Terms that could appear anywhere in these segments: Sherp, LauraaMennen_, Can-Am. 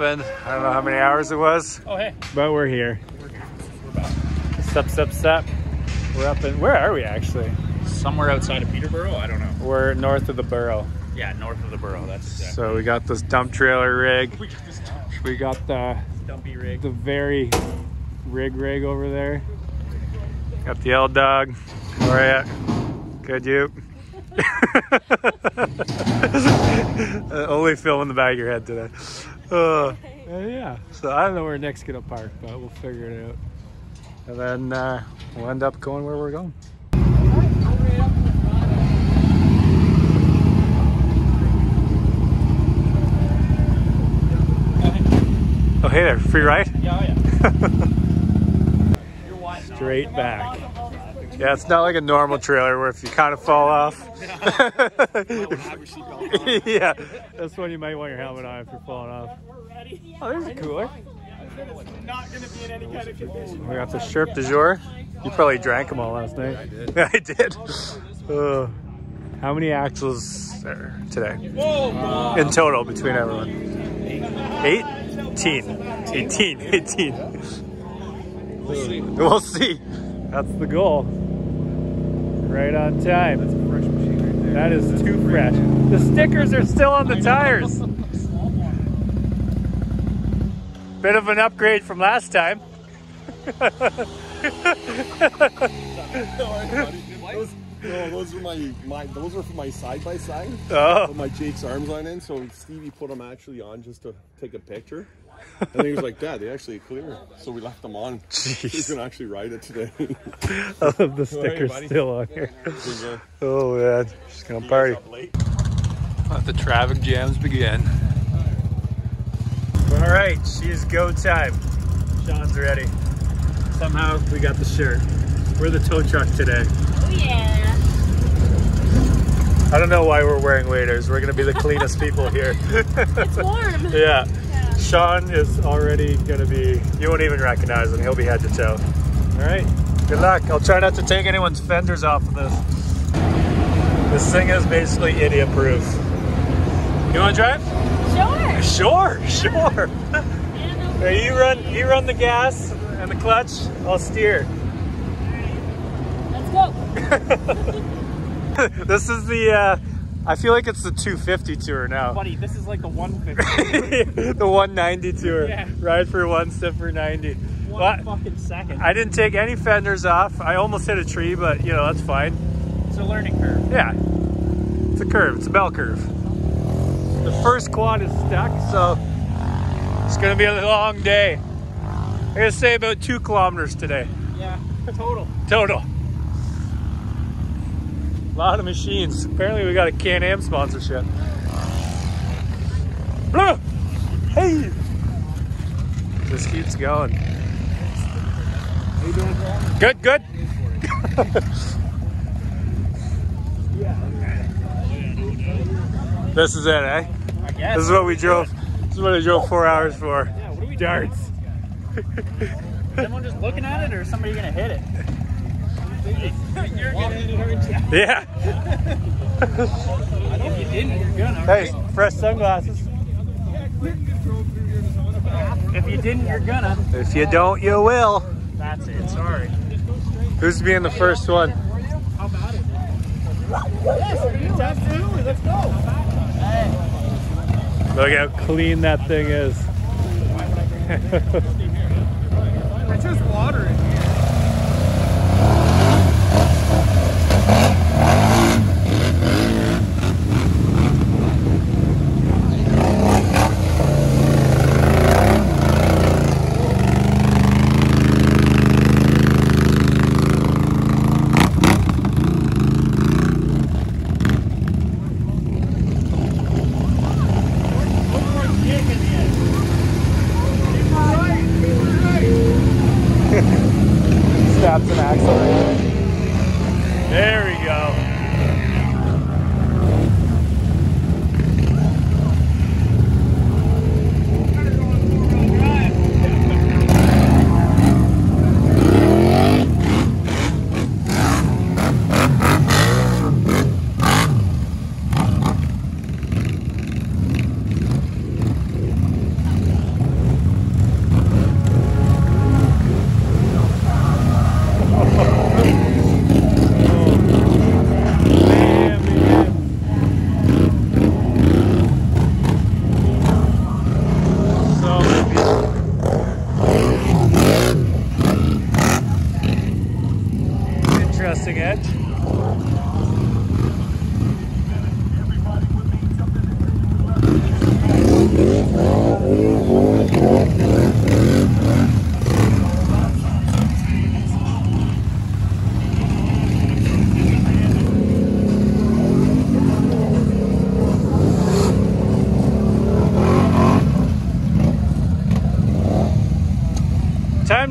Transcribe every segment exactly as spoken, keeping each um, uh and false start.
happened. I don't know how many hours it was. Oh, hey. But we're here. We're back. Sup, sup, sup. We're up in, where are we actually? Somewhere outside of Peterborough? I don't know. We're north of the borough. Yeah, north of the borough. That's exactly. So we got this dump trailer rig. We got this dump. We got the dumpy rig. The very rig rig over there. Got the old dog. How are you? Good, you? uh, only film in the back of your head today. Uh, uh, yeah. So I don't know where next gonna park, but we'll figure it out. And then uh, we'll end up going where we're going. Oh, hey there. Free ride? Yeah, yeah. Straight back. Yeah, it's not like a normal trailer where if you kind of fall off. Yeah, that's when you might want your helmet on if you're falling off. Oh, there's a cooler. We got the Sherp du jour. You probably drank them all last night. Yeah, I did. Uh, how many axles are today? In total, between everyone? Eight? eighteen. eighteen. eighteen. We'll see. We'll see. That's the goal. Right on time. That's a fresh machine right there. That is too fresh. The stickers are still on the tires. Bit of an upgrade from last time. those, no, those were my, my those were for my side by side. Oh. Put my Jake's arms on in, so Stevie put them actually on just to take a picture. And then he was like, Dad, they actually clear. So we left them on. Jeez. He's gonna actually ride it today. I love the stickers right, still on here. Oh man, just gonna party. Let the traffic jams begin. All right, she's go time. Sean's ready. Somehow we got the shirt. We're the tow truck today. Oh yeah. I don't know why we're wearing waders. We're gonna be the cleanest people here. It's warm. Yeah. Sean is already going to be, you won't even recognize him. He'll be head to toe. All right. Good luck. I'll try not to take anyone's fenders off of this. This thing is basically idiot proof. You want to drive? Sure. Sure. Sure. Yeah. No, you run, you run the gas and the clutch. I'll steer. All right. Let's go. This is the, uh, I feel like it's the two fifty tour now. Buddy, this is like the one fifty. The one ninety tour. Yeah. Ride for one, sit for ninety. One well, fucking second. I didn't take any fenders off. I almost hit a tree, but you know, that's fine. It's a learning curve. Yeah. It's a curve. It's a bell curve. The first quad is stuck, so it's going to be a long day. I'm going to say about two kilometers today. Yeah, total. Total. A lot of machines. Apparently we got a Can-Am sponsorship. Hey! Just keeps going. How you doing, Paul? Good, good. This is it, eh? I guess. This is what we drove. This is what I drove four hours for. Yeah, what are we doing? Darts. Is someone just looking at it or is somebody gonna hit it? You're gonna hurt. Yeah. I think you didn't. You're gonna. Hey, fresh sunglasses. If you didn't, you're gonna. If you don't, you will. That's it. Sorry. Who's being the first one? How about it? Yes, absolutely. Let's go. Hey. Look how clean that thing is. It's just water in here.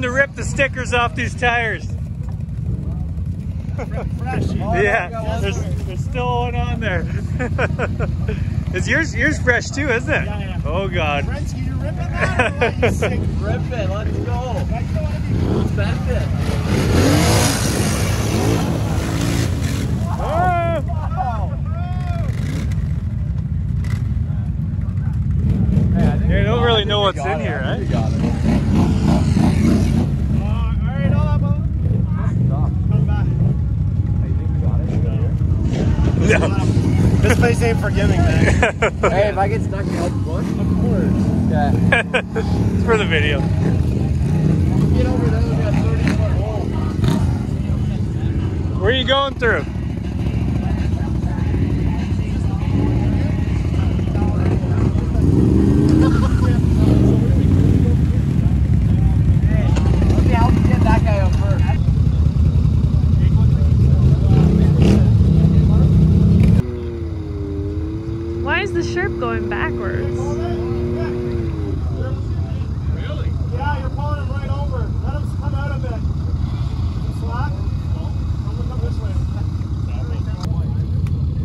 time to rip the stickers off these tires. Yeah, there's, there's still one on there. It's yours, yours fresh too, isn't it? Yeah, yeah. Oh God. Frensky, you're ripping that? Rip it, let's go. Let's bend it. Oh. Oh. Hey, I think they don't really know what's in here, right? Got it. No. This place ain't forgiving, man. Hey, if I get stuck in the bush, of course. Yeah. It's for the video. Get over there, we got thirty foot hole. Where are you going through? Why is the Sherp going backwards? Really? Yeah, you're pulling it right over. Let him come out a bit. Slack? No. I'm going to come this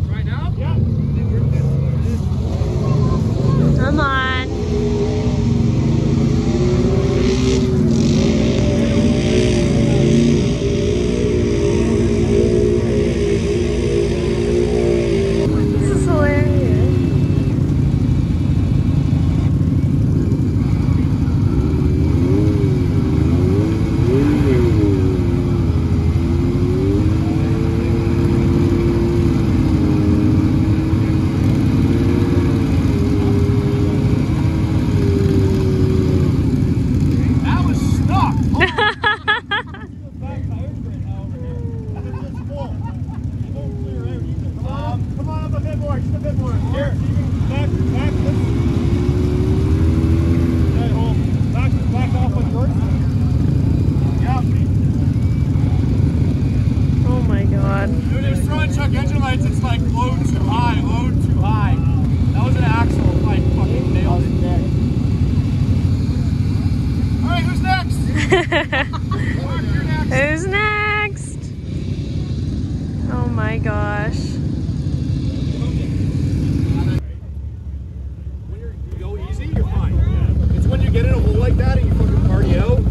way. Right now? Yeah. Come on. Who's next? Oh my gosh. When you're, you go easy, you're fine. Yeah. It's when you get in a hole like that and you fucking party out.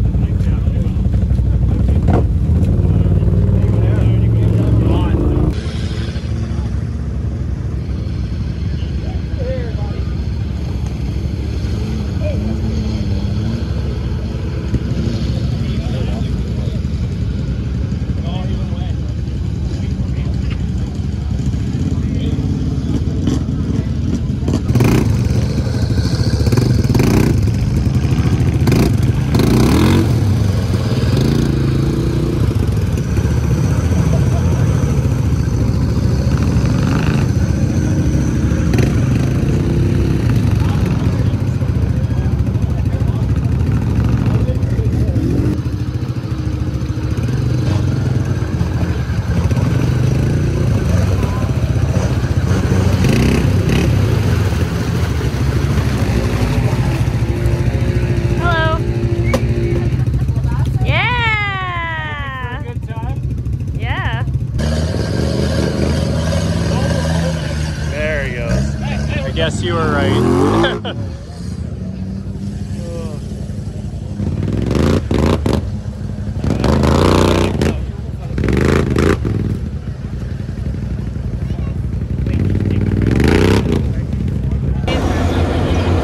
Yes, you were right.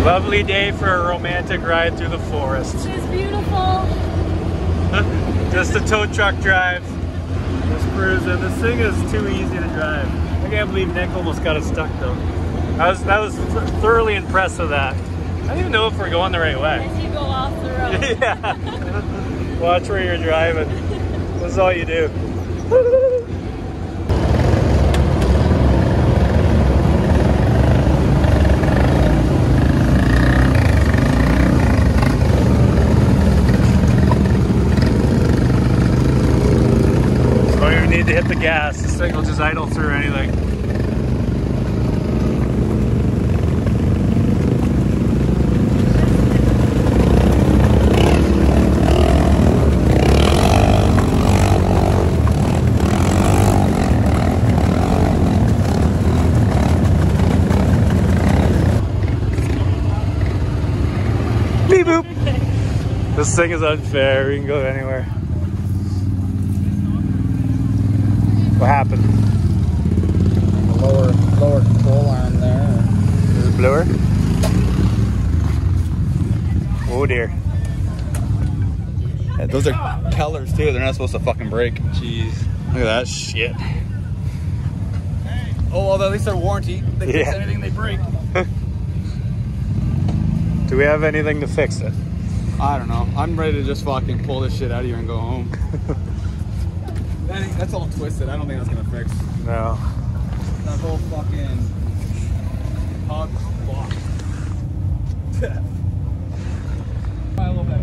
Lovely day for a romantic ride through the forest. It's beautiful. Just a tow truck drive. This cruiser, this thing is too easy to drive. I can't believe Nick almost got us stuck though. I was, I was thoroughly impressed with that. I don't even know if we're going the right way. As you go off the road. Yeah. Watch where you're driving. That's all you do. Don't even need to hit the gas. This thing will just idle through anything. This thing is unfair. We can go anywhere. What happened? The lower, lower control arm there. Is it bluer? Oh dear. Yeah, those are tellers too. They're not supposed to fucking break. Jeez. Look at that shit. Oh, although at least they're warranty. They fix yeah. anything they break. Do we have anything to fix it? I don't know. I'm ready to just fucking pull this shit out of here and go home. that that's all twisted. I don't think that's gonna fix. No. That whole fucking hog block. I love that.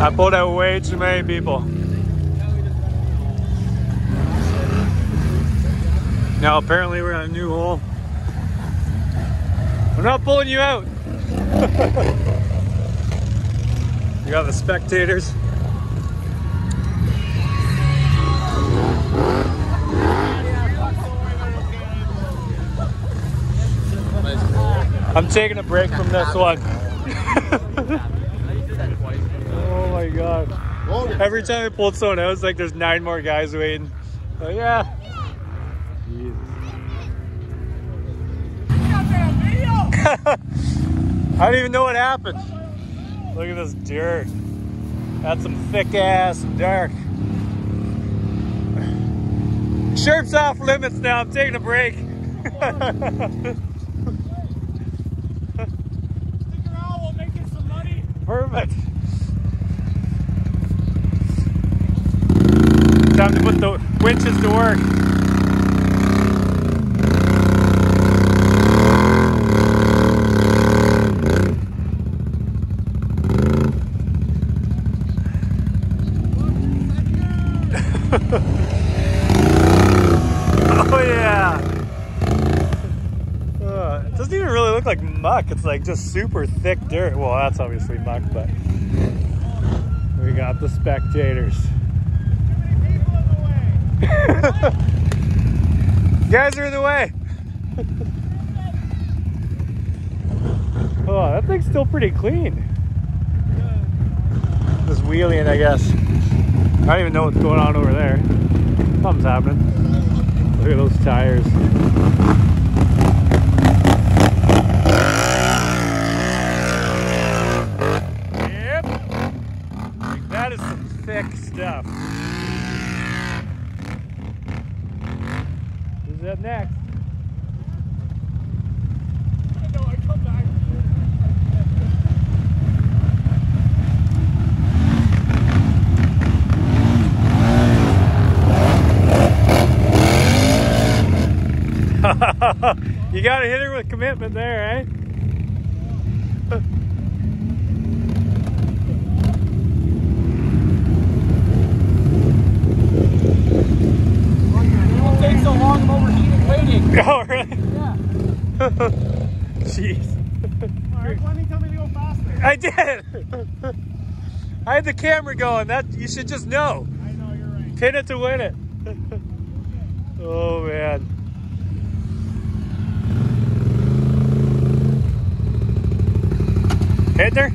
I pulled out way too many people. Now apparently we're on a new hole. We're not pulling you out. You got the spectators. I'm taking a break from this one. Oh my god. Every time I pulled someone out, it's like there's nine more guys waiting. Oh yeah. I don't even know what happened. Look at this dirt. That's some thick ass dirt. Sherp's off limits now. I'm taking a break. Perfect. Time to put the winches to work. Oh yeah. Uh, it doesn't even really look like muck. It's like just super thick dirt. Well, that's obviously muck, but we got the spectators. You guys are in the way. Oh, that thing's still pretty clean. Just wheeling, I guess. I don't even know what's going on over there. Something's happening. Look at those tires. Yep. Like, that is some thick stuff. Who's up next? I know, I come back. You gotta hit her with commitment there, eh? It takes so long, I'm overheated waiting. Oh, really? Yeah. Jeez. Alright, why didn't you tell me to go faster? I did! I had the camera going. That you should just know. I know, you're right. Pin it to win it. Oh, man. Hitting her?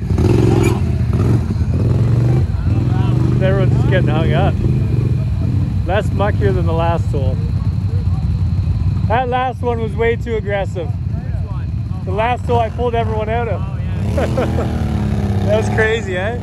Everyone's just getting hung up. Less muckier than the last hole. That last one was way too aggressive. The last hole I pulled everyone out of. That was crazy, eh?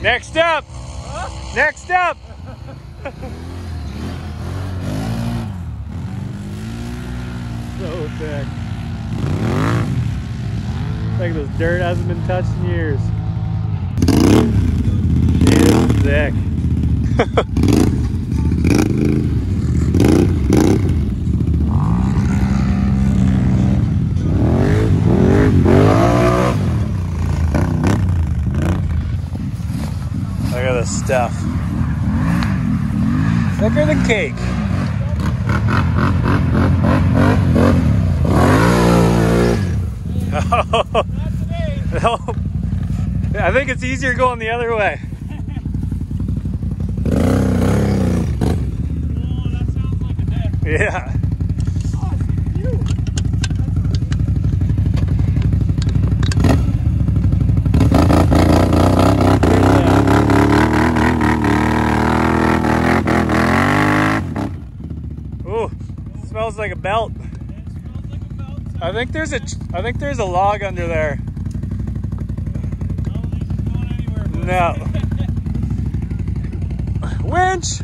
Next up! Huh? Next up! So thick. Like this dirt hasn't been touched in years. It's thick. Look at this stuff. Thicker than cake. Oh. No. I think it's easier going the other way. Oh, that sounds like a deck. Yeah. Smells like a belt. It smells like a belt. I think there's a I think there's a log under there. No. winch.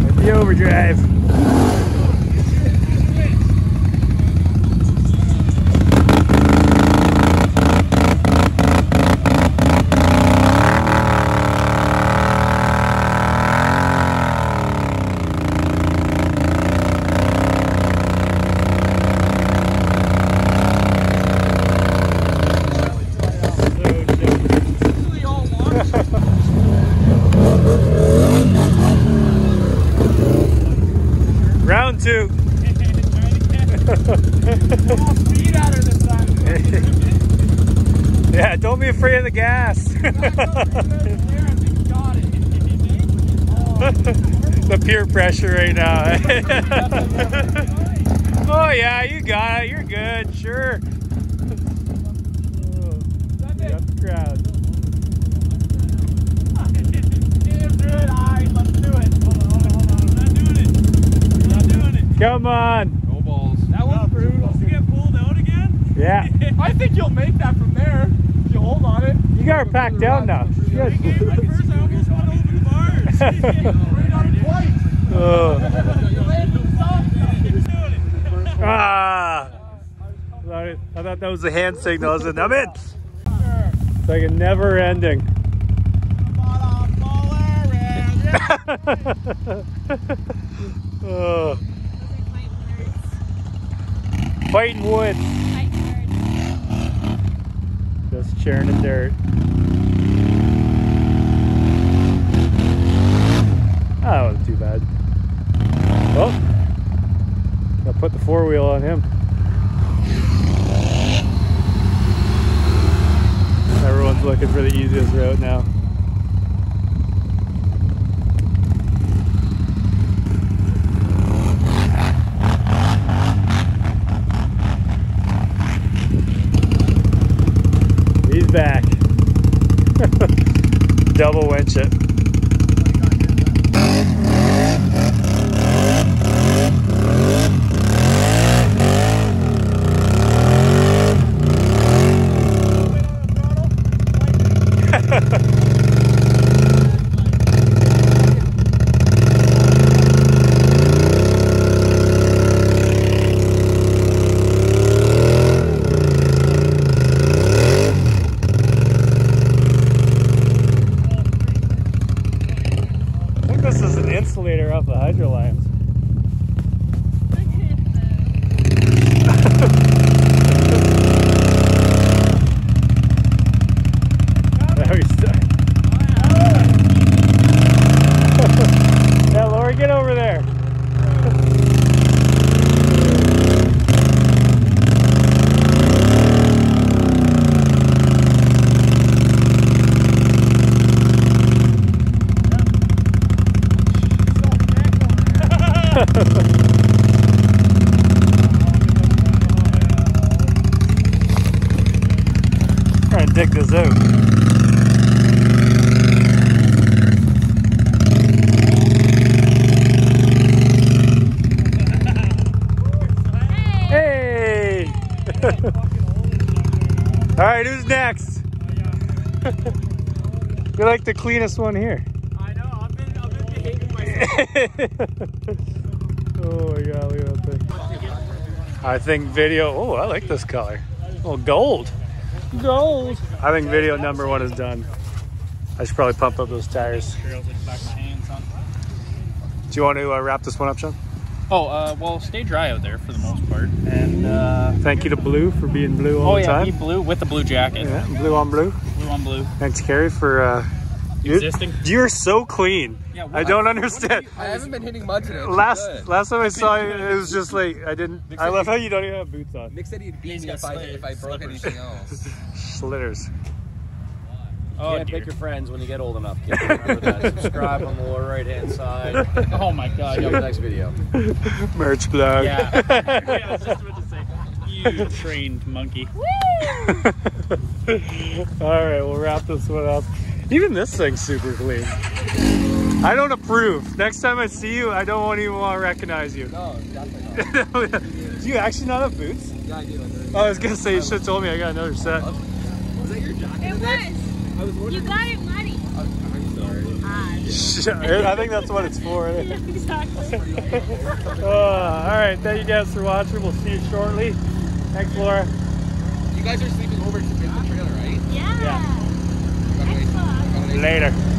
With the overdrive. Round two. Yeah, don't be afraid of the gas. The peer pressure right now. Oh yeah, you got it. You're good. Sure. You got the crowd. Come on. No balls. That was brutal. You get pulled out again? Yeah. I think you'll make that from there. If you hold on it. You got her packed down now. Good. I almost went over the bars. Right on it twice. Oh. Ah. Sorry. I thought that was a hand signal. I was like, I'm in. It's like a never ending. Oh. Biting wood. Just churning dirt. Oh, that wasn't too bad. Oh, gotta put the four wheel on him. Everyone's looking for the easiest route now. Back. Double winch it. Insulator off the hydro lines. Now he's stuck. Yeah, Laura, get over there. Trying to dig this out. Hey! Hey. All right, who's next? You're like the cleanest one here. I know. I've been, I've been behaving myself. Oh my god, look at that thing. I think video, oh, I like this color. Oh, gold. Gold. I think video number one is done. I should probably pump up those tires. Do you want to uh, wrap this one up, Sean? Oh, uh, well, stay dry out there for the most part. And uh, thank you to Blue for being blue all oh, the yeah, time. Oh yeah, be blue with the blue jacket. Yeah, blue on blue. Blue on blue. Thanks, Carrie, for... Uh, You're, you're so clean. Yeah, well, I don't I, understand. You, I haven't been hitting mud today. Last good. last time I saw you, it was just like I didn't. Nick I love how you don't even have boots on. Nick said he'd beat me if I if I broke slippers. Anything else. Slitters. Oh, you can't dear. Pick your friends when you get old enough. Kids. Remember that. Subscribe on the lower right hand side. Oh my god! See you in the next video. Merch blog. Yeah. Yeah. I was just about to say, you trained monkey. Woo! All right, we'll wrap this one up. Even this thing's super clean. I don't approve. Next time I see you, I don't even want to recognize you. No, definitely not. Do you actually not have boots? Yeah, I do. I do. Oh, I was going to say, you should have told me I got another set. It was. I was wondering. You got it muddy. I'm sorry. I think that's what it's for. Isn't it? Exactly. uh, all right. Thank you guys for watching. We'll see you shortly. Thanks, Laura. You guys are sleeping over to the trailer, right? Yeah. Yeah. Later.